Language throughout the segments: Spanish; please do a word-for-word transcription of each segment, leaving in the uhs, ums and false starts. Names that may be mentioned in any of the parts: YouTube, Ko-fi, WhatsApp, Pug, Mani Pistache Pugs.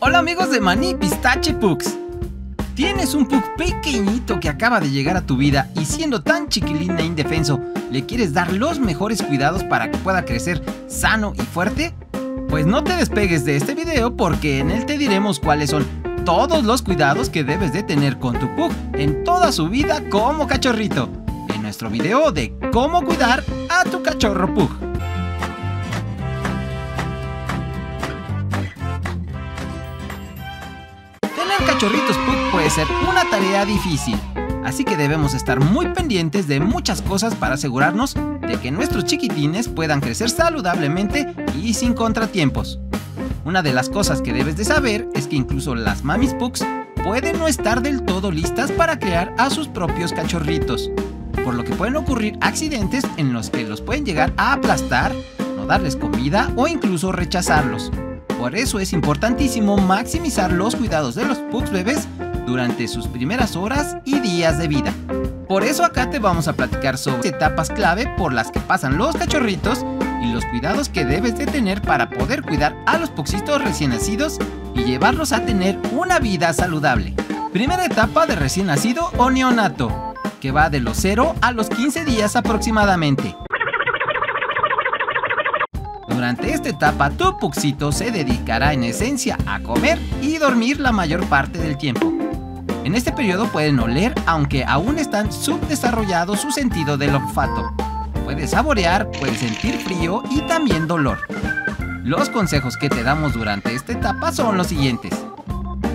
Hola amigos de Mani Pistache Pugs. ¿Tienes un pug pequeñito que acaba de llegar a tu vida y siendo tan chiquilín e indefenso, le quieres dar los mejores cuidados para que pueda crecer sano y fuerte? Pues no te despegues de este video porque en él te diremos cuáles son todos los cuidados que debes de tener con tu pug en toda su vida como cachorrito, en nuestro video de cómo cuidar a tu cachorro pug. Tener cachorritos pug puede ser una tarea difícil, así que debemos estar muy pendientes de muchas cosas para asegurarnos de que nuestros chiquitines puedan crecer saludablemente y sin contratiempos. Una de las cosas que debes de saber es que incluso las mamis pugs pueden no estar del todo listas para crear a sus propios cachorritos, por lo que pueden ocurrir accidentes en los que los pueden llegar a aplastar, no darles comida o incluso rechazarlos. Por eso es importantísimo maximizar los cuidados de los pugs bebés durante sus primeras horas y días de vida. Por eso acá te vamos a platicar sobre etapas clave por las que pasan los cachorritos y los cuidados que debes de tener para poder cuidar a los pugsitos recién nacidos y llevarlos a tener una vida saludable. Primera etapa de recién nacido o neonato, que va de los cero a los quince días aproximadamente. Durante esta etapa tu pugcito se dedicará en esencia a comer y dormir la mayor parte del tiempo. En este periodo pueden oler, aunque aún están subdesarrollados su sentido del olfato. Puede saborear, puede sentir frío y también dolor. Los consejos que te damos durante esta etapa son los siguientes.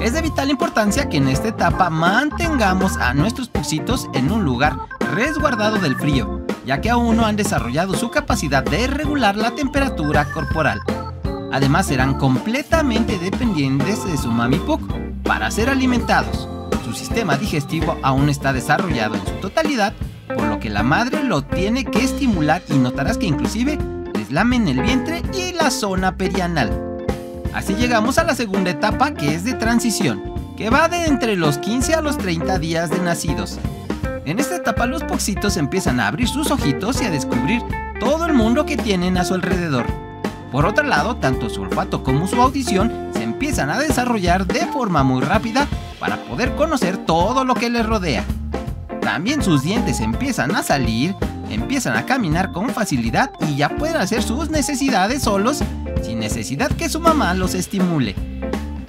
Es de vital importancia que en esta etapa mantengamos a nuestros pugsitos en un lugar resguardado del frío, ya que aún no han desarrollado su capacidad de regular la temperatura corporal. Además serán completamente dependientes de su mami pug para ser alimentados. Su sistema digestivo aún está desarrollado en su totalidad, por lo que la madre lo tiene que estimular y notarás que inclusive les lamen el vientre y la zona perianal. Así llegamos a la segunda etapa, que es de transición, que va de entre los quince a los treinta días de nacidos. En esta etapa los pugsitos empiezan a abrir sus ojitos y a descubrir todo el mundo que tienen a su alrededor. Por otro lado, tanto su olfato como su audición se empiezan a desarrollar de forma muy rápida para poder conocer todo lo que les rodea. También sus dientes empiezan a salir, empiezan a caminar con facilidad y ya pueden hacer sus necesidades solos, sin necesidad que su mamá los estimule.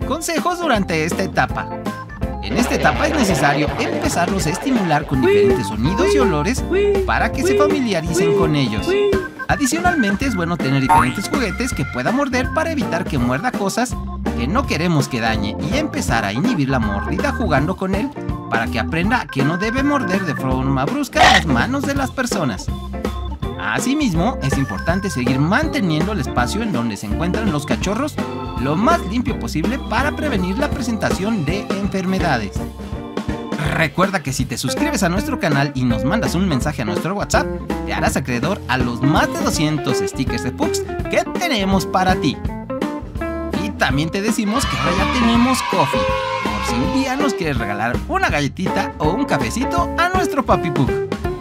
Consejos durante esta etapa. En esta etapa es necesario empezarlos a estimular con diferentes sonidos y olores para que se familiaricen con ellos. Adicionalmente es bueno tener diferentes juguetes que pueda morder para evitar que muerda cosas que no queremos que dañe y empezar a inhibir la mordida jugando con él, para que aprenda que no debe morder de forma brusca las manos de las personas. Asimismo, es importante seguir manteniendo el espacio en donde se encuentran los cachorros lo más limpio posible para prevenir la presentación de enfermedades. Recuerda que si te suscribes a nuestro canal y nos mandas un mensaje a nuestro WhatsApp, te harás acreedor a los más de doscientos stickers de pugs que tenemos para ti. Y también te decimos que ahora ya tenemos coffee, si un día nos quieres regalar una galletita o un cafecito a nuestro papi pug.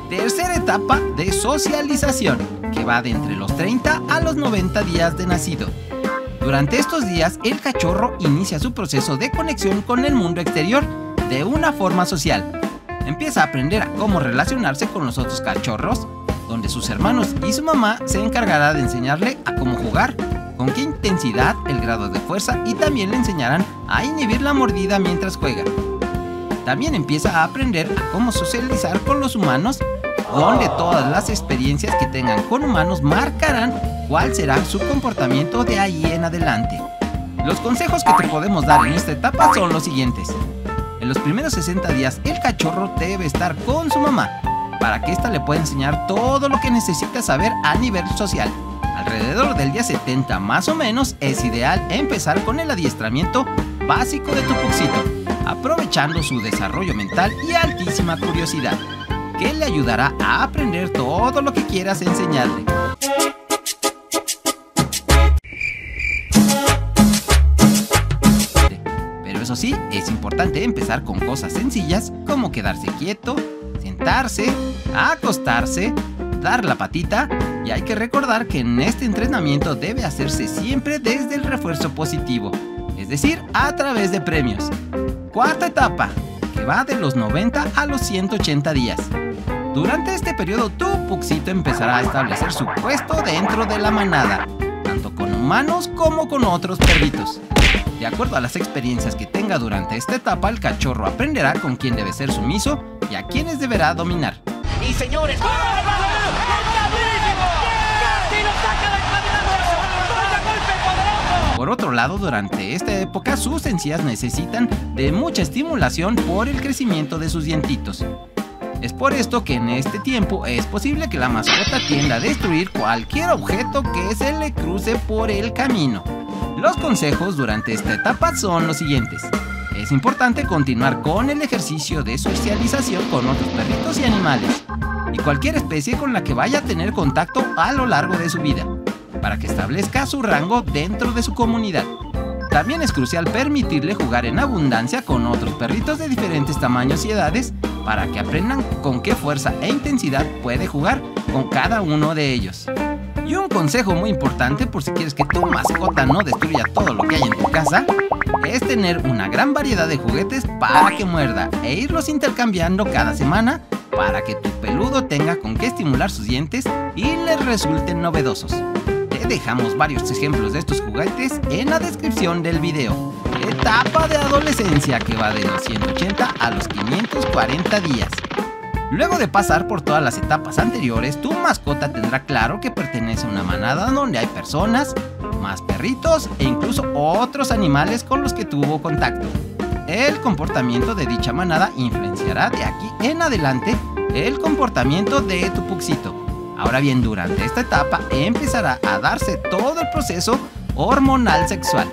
Tercera etapa de socialización, que va de entre los treinta a los noventa días de nacido. Durante estos días el cachorro inicia su proceso de conexión con el mundo exterior de una forma social. Empieza a aprender a cómo relacionarse con los otros cachorros, donde sus hermanos y su mamá se encargará de enseñarle a cómo jugar, con qué intensidad, el grado de fuerza, y también le enseñarán a inhibir la mordida mientras juega. También empieza a aprender a cómo socializar con los humanos, donde todas las experiencias que tengan con humanos marcarán cuál será su comportamiento de ahí en adelante. Los consejos que te podemos dar en esta etapa son los siguientes. En los primeros sesenta días el cachorro debe estar con su mamá, para que ésta le pueda enseñar todo lo que necesita saber a nivel social. Alrededor del día setenta más o menos es ideal empezar con el adiestramiento básico de tu pugcito, aprovechando su desarrollo mental y altísima curiosidad, que le ayudará a aprender todo lo que quieras enseñarle. Pero eso sí, es importante empezar con cosas sencillas como quedarse quieto, sentarse, acostarse, dar la patita, y hay que recordar que en este entrenamiento debe hacerse siempre desde el refuerzo positivo, es decir, a través de premios. Cuarta etapa, que va de los noventa a los ciento ochenta días. Durante este periodo, tu pugcito empezará a establecer su puesto dentro de la manada, tanto con humanos como con otros perritos. De acuerdo a las experiencias que tenga durante esta etapa, el cachorro aprenderá con quién debe ser sumiso y a quiénes deberá dominar. ¡Y señores! Por otro lado, durante esta época sus encías necesitan de mucha estimulación por el crecimiento de sus dientitos. Es por esto que en este tiempo es posible que la mascota tienda a destruir cualquier objeto que se le cruce por el camino. Los consejos durante esta etapa son los siguientes. Es importante continuar con el ejercicio de socialización con otros perritos y animales, y cualquier especie con la que vaya a tener contacto a lo largo de su vida, para que establezca su rango dentro de su comunidad. También es crucial permitirle jugar en abundancia con otros perritos de diferentes tamaños y edades para que aprendan con qué fuerza e intensidad puede jugar con cada uno de ellos. Y un consejo muy importante por si quieres que tu mascota no destruya todo lo que hay en tu casa, es tener una gran variedad de juguetes para que muerda e irlos intercambiando cada semana para que tu peludo tenga con qué estimular sus dientes y les resulten novedosos. Dejamos varios ejemplos de estos juguetes en la descripción del video. Etapa de adolescencia que va de los ciento ochenta a los quinientos cuarenta días. Luego de pasar por todas las etapas anteriores, tu mascota tendrá claro que pertenece a una manada donde hay personas, más perritos e incluso otros animales con los que tuvo contacto. El comportamiento de dicha manada influenciará de aquí en adelante el comportamiento de tu pugcito. Ahora bien, durante esta etapa empezará a darse todo el proceso hormonal sexual.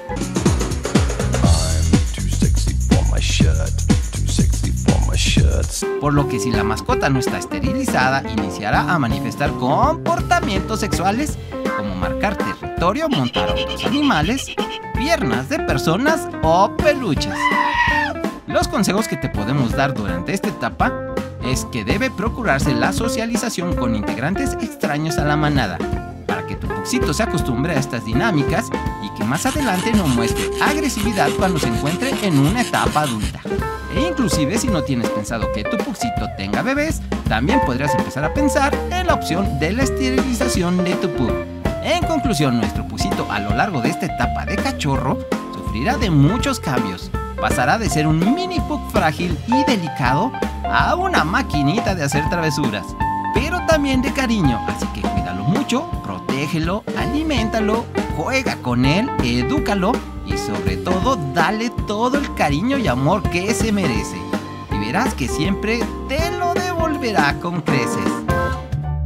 Por lo que si la mascota no está esterilizada, iniciará a manifestar comportamientos sexuales como marcar territorio, montar otros animales, piernas de personas o peluches. Los consejos que te podemos dar durante esta etapa es que debe procurarse la socialización con integrantes extraños a la manada, para que tu pugcito se acostumbre a estas dinámicas y que más adelante no muestre agresividad cuando se encuentre en una etapa adulta. E inclusive si no tienes pensado que tu pugcito tenga bebés, también podrías empezar a pensar en la opción de la esterilización de tu pug. En conclusión, nuestro pugcito a lo largo de esta etapa de cachorro sufrirá de muchos cambios. Pasará de ser un mini pug frágil y delicado a una maquinita de hacer travesuras, pero también de cariño, así que cuídalo mucho, protégelo, aliméntalo, juega con él, edúcalo y sobre todo dale todo el cariño y amor que se merece. Y verás que siempre te lo devolverá con creces.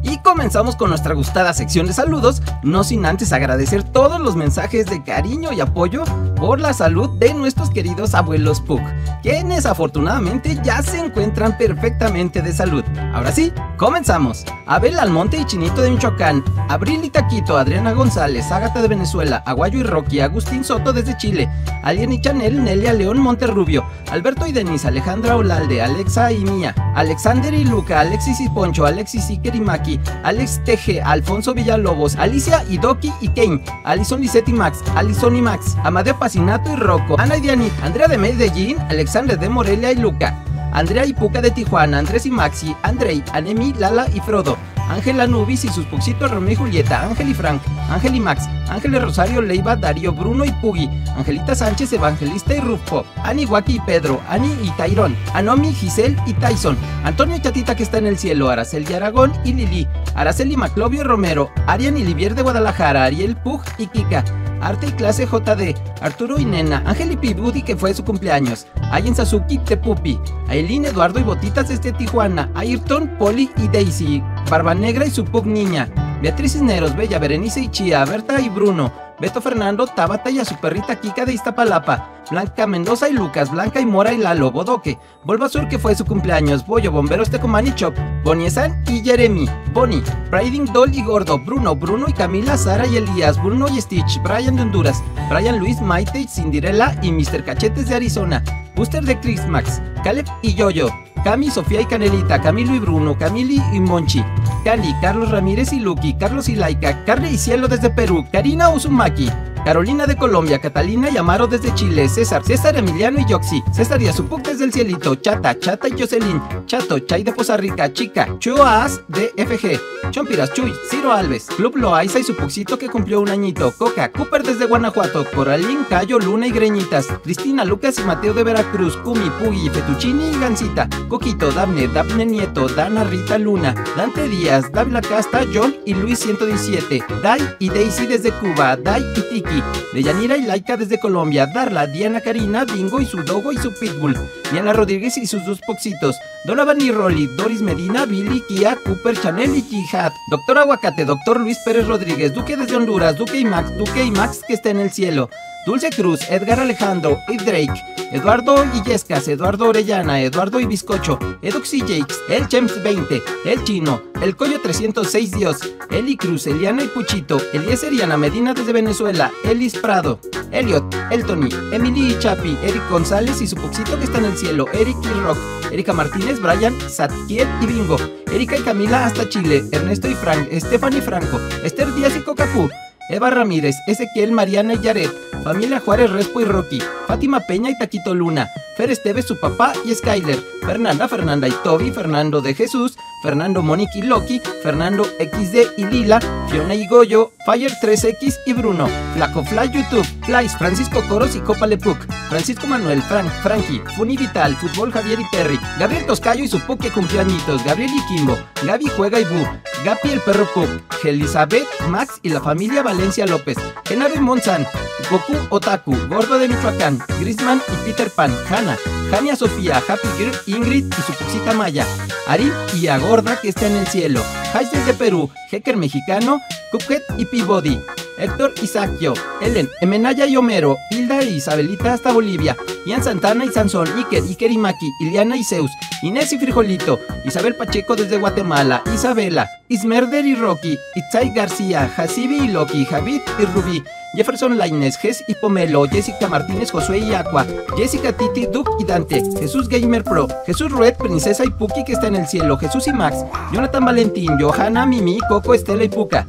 Y comenzamos con nuestra gustada sección de saludos, no sin antes agradecer todos los mensajes de cariño y apoyo por la salud de nuestros queridos abuelos pug, quienes afortunadamente ya se encuentran perfectamente de salud. Ahora sí, comenzamos. Abel Almonte y Chinito de Michoacán, Abril y Taquito, Adriana González, Ágata de Venezuela, Aguayo y Rocky, Agustín Soto desde Chile, Alien y Chanel, Nelia León Monterrubio, Alberto y Denise, Alejandra Olalde, Alexa y Mía, Alexander y Luca, Alexis y Poncho, Alexis y Kerimaki, Alex Teje, Alfonso Villalobos, Alicia y Doki y Kane, Alison Lisette y Max, Alison y Max, Amadeo Sinato y Rocco, Ana y Dianit, Andrea de Medellín, Alexander de Morelia y Luca, Andrea y Puca de Tijuana, Andrés y Maxi, Andrei, Anemi, Lala y Frodo, Ángela Nubis y sus pugcitos Romeo y Julieta, Ángel y Frank, Ángel y Max, Ángel Rosario, Leiva, Darío, Bruno y Pugi, Angelita Sánchez, Evangelista y Rufo, Ani, Waki y Pedro, Ani y Tairón, Anomi, Giselle y Tyson, Antonio Chatita que está en el cielo, Aracel y Aragón y Lili, Araceli Maclovio y Romero, Arian y Livier de Guadalajara, Ariel, Pug y Kika, Arte y Clase J D, Arturo y Nena, Ángel y Pibudi que fue su cumpleaños, Ayen Sasuki Tepupi, Aileen, Eduardo y Botitas desde Tijuana, Ayrton, Poli y Daisy, Barba Negra y su pug niña, Beatriz Cisneros, Bella, Berenice y Chía, Berta y Bruno, Beto Fernando, Tabata y a su perrita Kika de Iztapalapa, Blanca Mendoza y Lucas, Blanca y Mora y Lalo, Bodoque, Volvazur que fue su cumpleaños, Bollo, Bomberos Tecomán y Chop, Boniesan y Jeremy, Bonnie, Briding Doll y Gordo, Bruno, Bruno y Camila, Sara y Elías, Bruno y Stitch, Brian de Honduras, Brian Luis, Maite y Cinderella y mister Cachetes de Arizona, Booster de Chrismax, Caleb y Yoyo, Cami, Sofía y Canelita, Camilo y Bruno, Camili y Monchi, Cali, Carlos Ramírez y Lucky, Carlos y Laika, Carly y Cielo desde Perú, Karina Uzumaki, Carolina de Colombia, Catalina y Amaro desde Chile, César, César Emiliano y Yoxi, César y Azupuk desde el cielito, Chata, Chata y Jocelyn, Chato, Chay de Poza Rica, Chica, Chuas de F G, Chompiras, Chuy, Ciro Alves, Club Loaiza y su Puxito que cumplió un añito, Coca, Cooper desde Guanajuato, Coralín, Cayo, Luna y Greñitas, Cristina, Lucas y Mateo de Veracruz, Kumi, Pugi, Fettuccini y Gansita, Coquito, Dafne, Dafne Nieto, Dana, Rita, Luna, Dante Díaz, Dávila Casta, John y Luis ciento diecisiete, Dai y Daisy desde Cuba, Dai y Tiki, Deyanira y Laika desde Colombia, Darla, Diana, Karina, Bingo y su Dogo y su Pitbull, Diana Rodríguez y sus dos Puxitos, Donovan y Rolly, Doris Medina, Billy, Kia, Cooper, Chanel y Jihad, Doctor Aguacate, Doctor Luis Pérez Rodríguez, Duque desde Honduras, Duque y Max, Duque y Max que está en el cielo, Dulce Cruz, Edgar Alejandro y Drake, Eduardo y Yescas, Eduardo Orellana, Eduardo y Bizcocho, Edux y Jakes, El James veinte, El Chino, El Coyo trescientos seis Dios, Eli Cruz, Eliana y Puchito, Eliezer y Ana Medina desde Venezuela, Elis Prado, Elliot, El Tony, Emily y Chapi, Eric González y su Puxito que está en el cielo, Eric y Rock, Erika Martínez, Brian, Satkiel y Bingo, Erika y Camila hasta Chile, Ernesto y Frank, Stephanie Franco, Esther Díaz y Cocapú, Eva Ramírez, Ezequiel, Mariana y Yaret, Familia Juárez, Respo y Rocky, Fátima Peña y Taquito Luna, Fer Esteves, su papá y Skyler, Fernanda, Fernanda y Toby, Fernando de Jesús, Fernando, Monique y Loki, Fernando equis de y Lila, Fiona y Goyo, Fire tres equis y Bruno, Flaco Fly YouTube, Flies, Francisco Coros y Copa Lepuc, Francisco Manuel, Frank, Frankie, Funi Vital, Fútbol Javier y Perry, Gabriel Toscayo y su Puc que cumplió añitos, Gabriel y Kimbo, Gaby Juega y Bu, Gapi el Perro Puc, Elizabeth, Max y la familia Valencia López, Genaro y Monsan, Goku Otaku, Gordo de Michoacán, Grisman y Peter Pan, Hanna, Hania Sofía, Happy Girl, Ingrid y su Puxita Maya, Ari y Agorda que está en el cielo, Jais desde Perú, Hacker Mexicano, Cuphead y Peabody, Héctor Isaquio, Ellen, Emenaya y Homero, Hilda e Isabelita hasta Bolivia, Ian Santana y Sansón, Iker, Iker y Maki, Iliana y Zeus, Inés y Frijolito, Isabel Pacheco desde Guatemala, Isabela, Ismerder y Rocky, Itzay García, Jacibi y Loki, Javid y Rubí, Jefferson Lainez, Ges y Pomelo, Jessica Martínez, Josué y Aqua, Jessica Titi, Duke y Dante, Jesús Gamer Pro, Jesús Rued, Princesa y Puki que está en el cielo, Jesús y Max, Jonathan Valentín, Johanna, Mimi, Coco, Estela y Puka,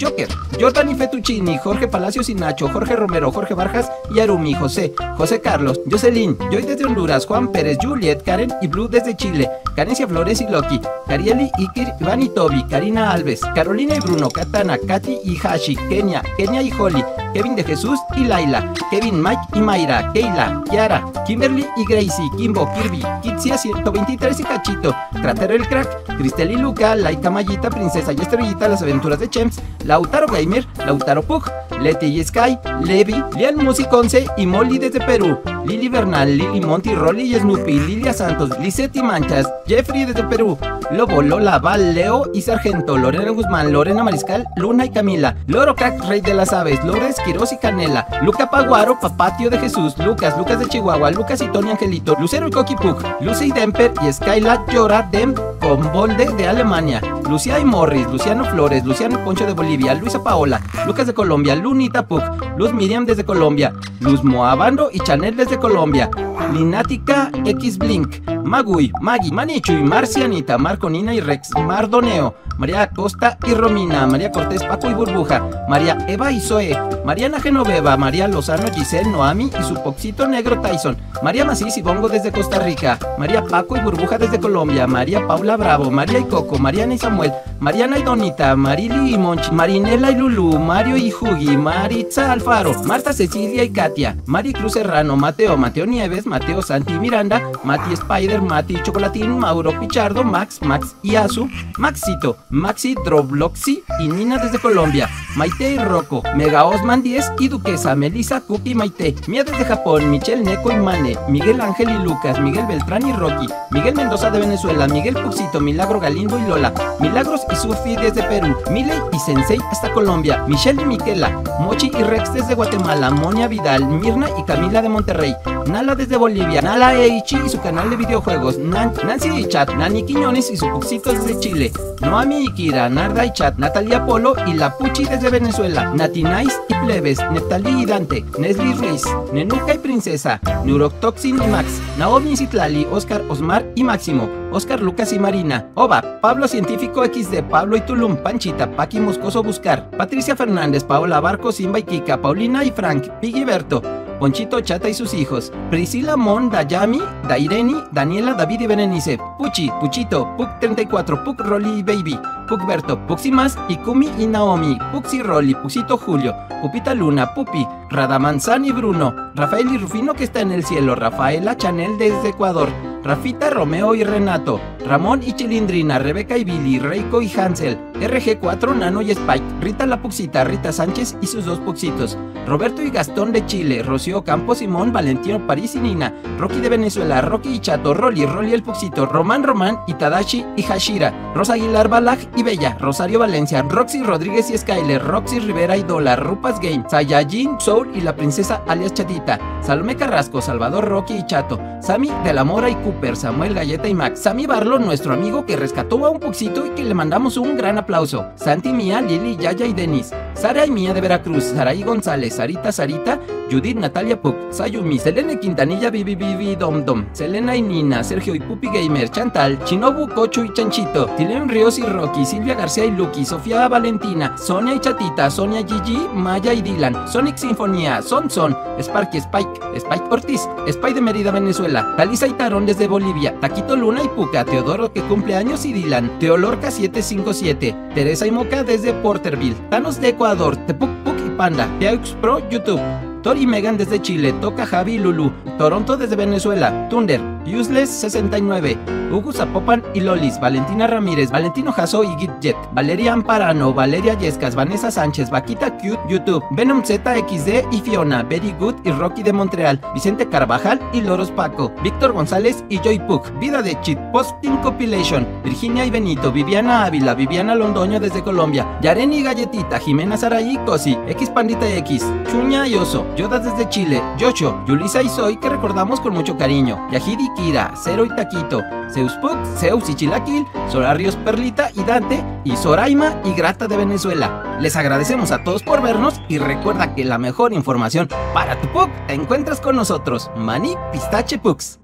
Joker, Jordan y Fettuccini, Jorge Palacios y Nacho, Jorge Romero, Jorge Barjas y Arumi, José, José Carlos, Jocelyn, Joy desde Honduras, Juan Pérez, Juliet, Karen y Blue desde Chile, Carencia Flores y Loki, Carieli, Iker, Iván y Toby, Karina Alves, Carolina y Bruno, Katana, Katy y Hashi, Kenia, Kenia y Holly, Kevin de Jesús y Laila, Kevin, Mike y Mayra, Keila, Kiara, Kimberly y Gracie, Kimbo, Kirby, Kitsia ciento veintitrés y Cachito, Cratero el Crack, Cristel y Luca, Laika Mayita, Princesa y Estrellita, Las Aventuras de Chemps, Lautaro Gamer, Lautaro Pug, Leti y Sky, Levi, Lian Music once y Molly desde Perú, Lili Bernal, Lili Monti, Rolly y Snoopy, Lilia Santos, Lisette y Manchas, Jeffrey desde Perú, Lobo, Lola, Val, Leo y Sargento, Lorena Guzmán, Lorena Mariscal, Luna y Camila, Loro Crack, Rey de las Aves, Lores, Quiroz y Canela, Luca Paguaro, Papatio de Jesús, Lucas, Lucas de Chihuahua, Lucas y Tony Angelito, Lucero y Coqui Pug, Lucy y Demper y Skyla, Llora, Dem, Combolde de Alemania, Lucia y Morris, Luciano Flores, Luciano Poncho de Bolivia, Luisa Paola, Lucas de Colombia, Lunita Pug, Luz Miriam desde Colombia, Luz Moabando y Chanel desde Colombia, Linática X Blink, Magui, Maggie, Manichu y Marcianita, Marconina y Rex, Mardoneo, María Acosta y Romina, María Cortés, Paco y Burbuja, María Eva y Zoe, Mariana Genoveva, María Lozano, Giselle, Noami y su Poxito Negro Tyson, María Macís y Bongo desde Costa Rica, María Paco y Burbuja desde Colombia, María Paula Bravo, María y Coco, Mariana y Samuel, Mariana y Donita, Marili y Monch, Marinela y Lulú, Mario y Jugi, Maritza Alfaro, Marta Cecilia y Katia, Mari Cruz Serrano, Mateo, Mateo Nieves, Mateo Santi y Miranda, Mati Spider, Mati Chocolatín, Mauro Pichardo, Max, Max y Azu, Maxito, Maxi, Drobloxi y Nina desde Colombia, Maite y Rocco, Mega Osman diez y Duquesa, Melissa, Cookie y Maite, Mía desde Japón, Michelle, Neko y Mane, Miguel Ángel y Lucas, Miguel Beltrán y Rocky, Miguel Mendoza de Venezuela, Miguel Puxito, Milagro Galindo y Lola, Milagros y Surfi desde Perú, Miley y Sensei hasta Colombia, Michelle y Miquela, Mochi y Rex desde Guatemala, Monia Vidal, Mirna y Camila de Monterrey, Nala desde Bolivia, Nala Eichi y su canal de videojuegos, Nan Nancy y Chat, Nani Quiñones y su Puxito desde Chile, Noami y Kira, Narda y Chat, Natalia Polo y La Puchi desde de Venezuela, Natinais y Plebes, Neptalí y Dante, Nesli Ruiz, Nenuca y Princesa, Neurotoxin y Max, Naomi y Citlali, Oscar, Osmar y Máximo, Oscar, Lucas y Marina, Oba, Pablo Científico equis de, Pablo y Tulum, Panchita, Paqui Moscoso Buscar, Patricia Fernández, Paola Barco, Simba y Kika, Paulina y Frank, Piggy Berto, Ponchito, Chata y sus hijos, Priscila, Mon, Dayami, Daireni, Daniela, David y Berenice, Puchi, Puchito, Puc treinta y cuatro, Puc Rolly y Baby, Puc Berto, Puximas, Ikumi y Naomi, Puxi Rolly, Puxito Julio, Pupita Luna, Pupi, Radamanzán y Bruno, Rafael y Rufino que está en el cielo, Rafaela Chanel desde Ecuador, Rafita, Romeo y Renato, Ramón y Chilindrina, Rebeca y Billy, Reiko y Hansel, erre ge cuatro, Nano y Spike, Rita la Puxita, Rita Sánchez y sus dos Puxitos, Roberto y Gastón de Chile, Rocío Campos, Simón, Valentino, París y Nina, Rocky de Venezuela, Rocky y Chato, Rolly, Rolly el Puxito, Román, Román y Tadashi y Hashira, Rosa Aguilar, Balaj y Bella, Rosario Valencia, Roxy Rodríguez y Skyler, Roxy Rivera y Dola, Rupas Game, Sayajin, Soul y la princesa alias Chatita, Salomé Carrasco, Salvador, Rocky y Chato, Sammy de la Mora y Cuba, Samuel, Galleta y Max, Sammy Barlon, nuestro amigo que rescató a un Puxito y que le mandamos un gran aplauso, Santi, Mía, Lili, Yaya y Denis, Sara y Mía de Veracruz, Saraí González, Sarita, Sarita, Judith, Natalia Puc, Sayumi, Selene Quintanilla, Bibi, Bibi, Dom Dom, Selena y Nina, Sergio y Pupi Gamer, Chantal, Chinobu, Cocho y Chanchito, Tilen Ríos y Rocky, Silvia García y Lucky, Sofía Valentina, Sonia y Chatita, Sonia, Gigi, Maya y Dylan, Sonic Sinfonía, Son Son, Sparky, Spike, Spike Ortiz, Spike de Mérida, Venezuela, Talisa y Tarón desde Bolivia, Taquito, Luna y Puca, Teodoro que cumple años y Dylan, Teolorca siete cinco siete, Teresa y Moca desde Porterville, Thanos de Ecuador, Tepuc Puc y Panda, Teaux Pro YouTube, Tor y Megan desde Chile, Toca, Javi y Lulu, Toronto desde Venezuela, Thunder, Useless sesenta y nueve, Hugo Zapopan y Lolis, Valentina Ramírez, Valentino Jasso y Gidjet, Valeria Amparano, Valeria Yescas, Vanessa Sánchez, Vaquita Cute, YouTube, Venom Z X D y Fiona, Very Good y Rocky de Montreal, Vicente Carvajal y Loros Paco, Víctor González y Joy Puck, Vida de Cheat, Posting Compilation, Virginia y Benito, Viviana Ávila, Viviana Londoño desde Colombia, Yareni Galletita, Jimena Saraí y Cosi, X Pandita X, Chuña y Oso, Yodas desde Chile, Yocho, Yulisa y Zoe que recordamos con mucho cariño, Yahid y Kira, Cero y Taquito, Zeus Puck, Zeus y Chilaquil, Solarios Perlita y Dante y Zoraima y Grata de Venezuela. Les agradecemos a todos por vernos y recuerda que la mejor información para tu Puck la encuentras con nosotros, Mani Pistache Pugs.